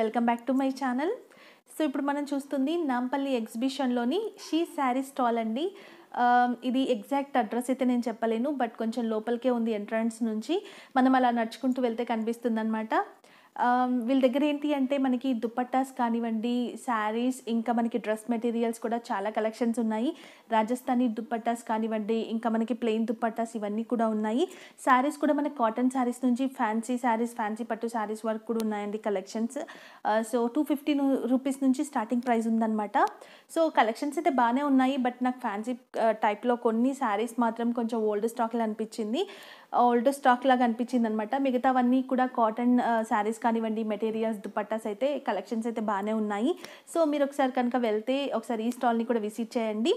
Welcome back to my channel. So ఇప్పుడు మనం చూస్తుంది నాంపల్లి ఎగ్జిబిషన్లోని షీ శారీ స్టాల్ అండి. ఇది ఎగ్జాక్ట్ అడ్రస్ అయితే నేను చెప్పలేను, బట్ కొంచెం లోపలికే ఉంది. ఎంట్రన్స్ నుంచి మనం అలా నడుచుకుంటూ వెళ్తే కనిపిస్తుంది అనమాట. వీళ్ళ దగ్గర ఏంటి అంటే మనకి దుపట్టాస్ కానివ్వండి, శారీస్, ఇంకా మనకి డ్రెస్ మెటీరియల్స్ కూడా చాలా కలెక్షన్స్ ఉన్నాయి. రాజస్థానీ దుపట్టాస్ కానివ్వండి, ఇంకా మనకి ప్లెయిన్ దుపట్టాస్ ఇవన్నీ కూడా ఉన్నాయి. శారీస్ కూడా మనకి కాటన్ శారీస్ నుంచి ఫ్యాన్సీ శారీస్, ఫ్యాన్సీ పట్టు శారీస్ వరకు కూడా ఉన్నాయండి కలెక్షన్స్. సో 250 రూపీస్ నుంచి స్టార్టింగ్ ప్రైస్ ఉందన్నమాట. సో కలెక్షన్స్ అయితే బాగానే ఉన్నాయి, బట్ నాకు ఫ్యాన్సీ టైప్లో కొన్ని శారీస్ మాత్రం కొంచెం ఓల్డ్ స్టాక్లా అనిపించింది, ఓల్డ్ స్టాక్ లాగా అనిపించింది అనమాట. మిగతావన్నీ కూడా కాటన్ శారీస్ కానివ్వండి, మెటీరియల్స్, దుపట్టాస్ అయితే కలెక్షన్స్ అయితే బాగానే ఉన్నాయి. సో మీరు ఒకసారి కనుక వెళ్తే ఒకసారి ఈ స్టాల్ని కూడా విజిట్ చేయండి.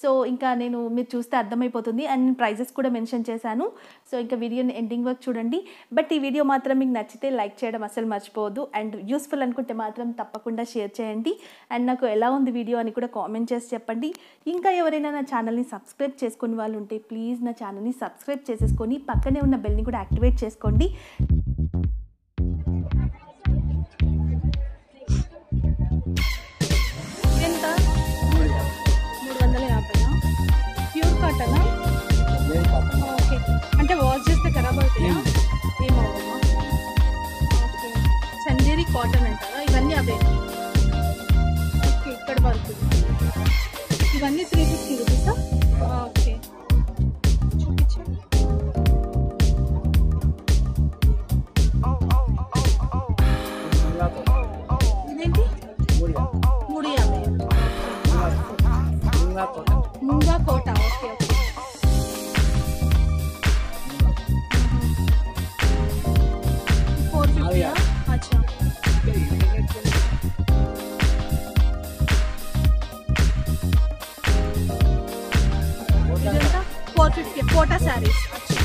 సో ఇంకా నేను మీరు చూస్తే అర్థమైపోతుంది, అండ్ ప్రైజెస్ కూడా మెన్షన్ చేశాను. సో ఇంకా వీడియోని ఎండింగ్ వరకు చూడండి. బట్ ఈ వీడియో మాత్రం మీకు నచ్చితే లైక్ చేయడం అసలు మర్చిపోవద్దు, అండ్ యూస్ఫుల్ అనుకుంటే మాత్రం తప్పకుండా షేర్ చేయండి, అండ్ నాకు ఎలా ఉంది వీడియో అని కూడా కామెంట్ చేసి చెప్పండి. ఇంకా ఎవరైనా నా ఛానల్ని సబ్స్క్రైబ్ చేసుకునే వాళ్ళు ఉంటే ప్లీజ్ నా ఛానల్ని సబ్స్క్రైబ్ చేసేసుకొని పక్కనే ఉన్న బెల్ని కూడా యాక్టివేట్ చేసుకోండి. అంటే వాష్ చేస్తే ఖరాబ్ అవుతాయా? ఏమవుతామా? ఓకే, చందేరి కాటన్ అంటారా? ఇవన్నీ అవే. ఓకే, ఇక్కడ వరకు ఇవన్నీ 350 రూపీసా? ఓకే, చూపించండి. ఇదేంటి? 350. ముంగా కోట. Okay okay, Kota saris.